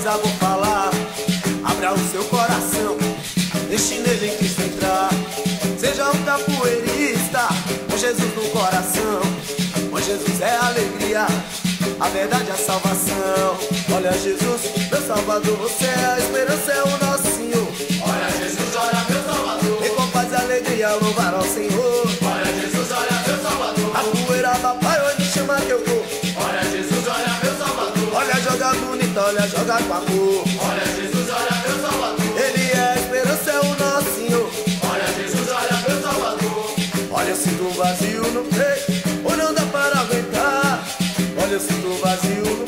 coisa vou falar. Abra o seu coração, deixe nele em Cristo entrar. Seja um capoeirista, com Jesus no coração. Com Jesus é a alegria, a verdade é a salvação. Olha Jesus, meu Salvador, você é a esperança, é o nosso Senhor. Olha Jesus, olha meu Salvador, vem com paz e alegria louvar ao Senhor. Olha Jesus, olha meu Salvador, a poeira papai hoje chama que eu vou. Olha Jesus, olha meu Salvador, olha jogar bonita, olha jogar com amor. Olha Jesus, olha meu Salvador, ele é a esperança, é o nosso Senhor. Olha Jesus, olha meu Salvador, olha eu sinto um vazio no peito, ou não dá para aguentar. Olha eu sinto um vazio no peito.